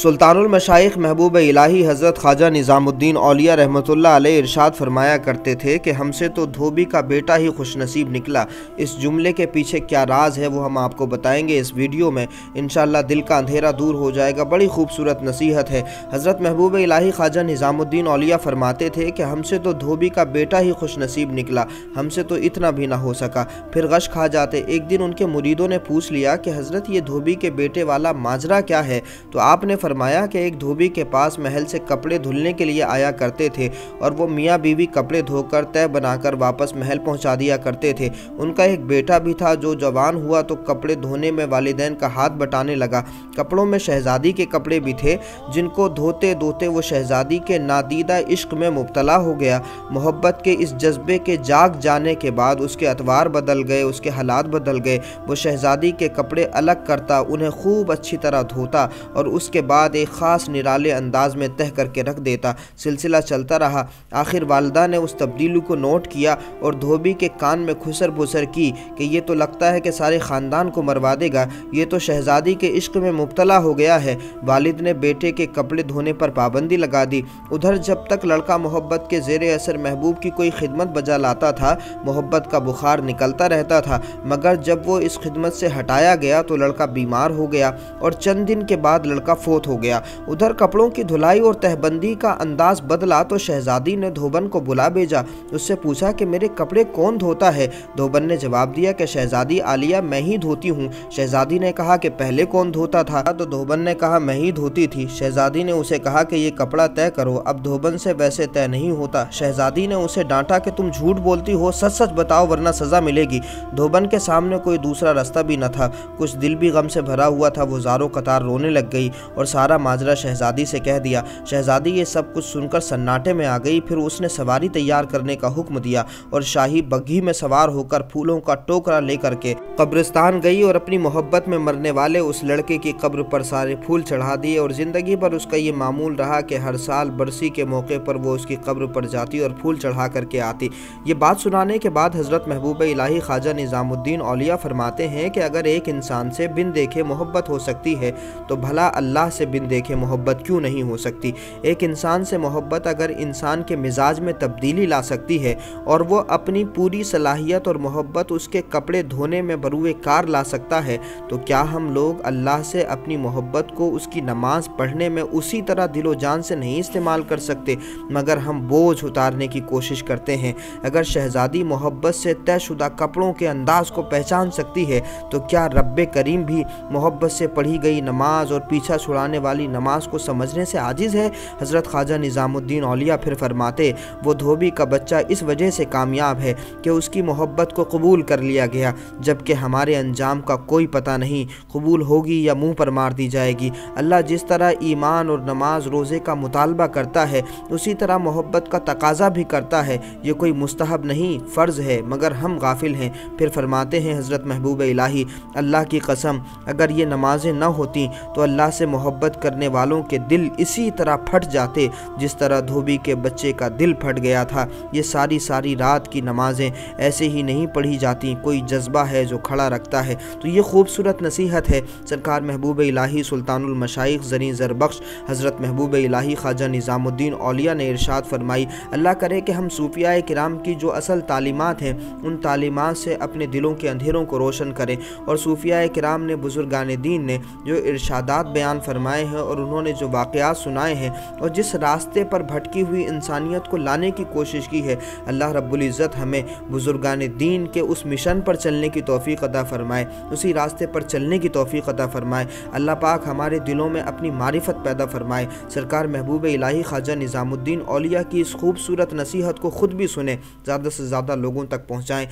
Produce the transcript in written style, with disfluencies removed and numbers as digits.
सुल्तानुल मशाइख महबूब इलाही हज़रत ख्वाजा निजामुद्दीन औलिया रहमतुल्लाह अलैह इरशाद फरमाया करते थे कि हमसे तो धोबी का बेटा ही खुशनसीब निकला। इस जुमले के पीछे क्या राज है वो हम आपको बताएंगे इस वीडियो में, इंशाअल्लाह दिल का अंधेरा दूर हो जाएगा। बड़ी खूबसूरत नसीहत है। हज़रत महबूब इलाही ख्वाजा निजामुद्दीन औलिया फरमाते थे कि हमसे तो धोबी का बेटा ही खुशनसीब निकला, हमसे तो इतना भी ना हो सका। फिर गश खा जाते। एक दिन उनके मुरीदों ने पूछ लिया कि हज़रत ये धोबी के बेटे वाला माजरा क्या है, तो आपने फरमाया कि एक धोबी के पास महल से कपड़े धुलने के लिए आया करते थे और वो मियाँ बीवी कपड़े धोकर तय बनाकर वापस महल पहुँचा दिया करते थे। उनका एक बेटा भी था जो जवान हुआ तो कपड़े धोने में वालिदैन का हाथ बटाने लगा। कपड़ों में शहजादी के कपड़े भी थे जिनको धोते धोते वो शहजादी के नादीदा इश्क में मुब्तला हो गया। मोहब्बत के इस जज्बे के जाग जाने के बाद उसके अतवार बदल गए, उसके हालात बदल गए। वो शहजादी के कपड़े अलग करता, उन्हें खूब अच्छी तरह धोता और उसके बाद एक ख़ास निराले अंदाज में तह करके रख देता। सिलसिला चलता रहा। आखिर वालदा ने उस तब्दीली को नोट किया और धोबी के कान में खुसर बुसर की कि ये तो लगता है कि सारे ख़ानदान को मरवा देगा, ये तो शहजादी के इश्क में मुब्तला हो गया है। वालिद ने बेटे के कपड़े धोने पर पाबंदी लगा दी। उधर जब तक लड़का मोहब्बत के ज़ेरे असर महबूब की कोई खिदमत बजा लाता था, मोहब्बत का बुखार निकलता रहता था, मगर जब वो इस खिदमत से हटाया गया तो लड़का बीमार हो गया और चंद दिन के बाद लड़का हो गया। उधर कपड़ों की धुलाई और तहबंदी का अंदाज बदला तो शहजादी ने धोबन को बुला भेजा। उससे पूछा कि मेरे कपड़े कौन धोता है? धोबन ने जवाब दिया कि शहजादी आलिया, मैं ही धोती हूँ। शहजादी ने कहा कि पहले कौन धोता था? तो धोबन ने कहा मैं ही धोती थी। शहजादी ने उसे कहा कि ये कपड़ा तय करो। अब धोबन से वैसे तय नहीं होता। शहजादी ने उसे डांटा कि तुम झूठ बोलती हो, सच सच बताओ वरना सजा मिलेगी। धोबन के सामने कोई दूसरा रास्ता भी न था। कुछ दिल भी गम से भरा हुआ था। वो ज़ारो कतार रोने लग गई और सारा माजरा शहजादी से कह दिया। शहजादी ये सब कुछ सुनकर सन्नाटे में आ गई। फिर उसने सवारी तैयार करने का हुक्म दिया और शाही बग्घी में सवार होकर फूलों का टोकरा लेकर के कब्रिस्तान गई और अपनी मोहब्बत में मरने वाले उस लड़के की कब्र पर सारे फूल चढ़ा दिए। और ज़िंदगी भर उसका ये मामूल रहा कि हर साल बरसी के मौके पर वो उसकी कब्र पर जाती और फूल चढ़ा करके आती। ये बात सुनाने के बाद हज़रत महबूब इलाही ख्वाजा निज़ामुद्दीन औलिया फरमाते हैं कि अगर एक इंसान से बिन देखे मोहब्बत हो सकती है तो भला अल्लाह से बिन देखे मोहब्बत क्यों नहीं हो सकती। एक इंसान से मोहब्बत अगर इंसान के मिजाज में तब्दीली ला सकती है और वो अपनी पूरी सलाहियत और मोहब्बत उसके कपड़े धोने में बरूए कार ला सकता है, तो क्या हम लोग अल्लाह से अपनी मोहब्बत को उसकी नमाज पढ़ने में उसी तरह दिलो जान से नहीं इस्तेमाल कर सकते, मगर हम बोझ उतारने की कोशिश करते हैं। अगर शहजादी मोहब्बत से तयशुदा कपड़ों के अंदाज को पहचान सकती है तो क्या रब्बे करीम भी मोहब्बत से पढ़ी गई नमाज और पीछा छुड़ाने वाली नमाज को समझने से आजिज़ है? हज़रत ख्वाजा निज़ामुद्दीन औलिया फिर फरमाते, वो धोबी का बच्चा इस वजह से कामयाब है कि उसकी मोहब्बत को कबूल कर लिया गया, जबकि हमारे अंजाम का कोई पता नहीं, कबूल होगी या मुंह पर मार दी जाएगी। अल्लाह जिस तरह ईमान और नमाज रोज़े का मुतालबा करता है उसी तरह मोहब्बत का तकाजा भी करता है। ये कोई मुस्तहब नहीं, फ़र्ज़ है, मगर हम गाफिल हैं। फिर फरमाते हैं हज़रत महबूब इलाही, अल्लाह की कसम अगर ये नमाजें न होती तो अल्लाह से मोहब्बत करने वालों के दिल इसी तरह फट जाते जिस तरह धोबी के बच्चे का दिल फट गया था। ये सारी रात की नमाजें ऐसे ही नहीं पढ़ी जाती, कोई जज्बा है जो खड़ा रखता है। तो ये खूबसूरत नसीहत है। सरकार महबूब इलाही सुल्तानुल मशाइख ज़री ज़रबख्श हज़रत महबूब इलाही ख्वाजा निज़ामुद्दीन औलिया ने इरशाद फरमाई। अल्लाह करे कि हम सूफियाए किराम की जो असल तालीमात हैं उन तालीमात से अपने दिलों के अंधेरों को रोशन करें। और सूफियाए किराम ने, बुजुर्गान दीन ने जो इरशादात बयान फरमाए हैं और उन्होंने जो वाक़यात सुनाए हैं और जिस रास्ते पर भटकी हुई इंसानियत को लाने की कोशिश की है, अल्लाह रब्बुल इज़्ज़त हमें बुजुर्गान दीन के उस मिशन पर चलने की तौफीक अता फरमाए, उसी रास्ते पर चलने की तौफीक अता फरमाए। अल्लाह पाक हमारे दिलों में अपनी मारिफत पैदा फरमाए। सरकार महबूब इलाही ख्वाजा निज़ामुद्दीन औलिया की इस खूबसूरत नसीहत को ख़ुद भी सुने, ज़्यादा से ज़्यादा लोगों तक पहुँचाएँ।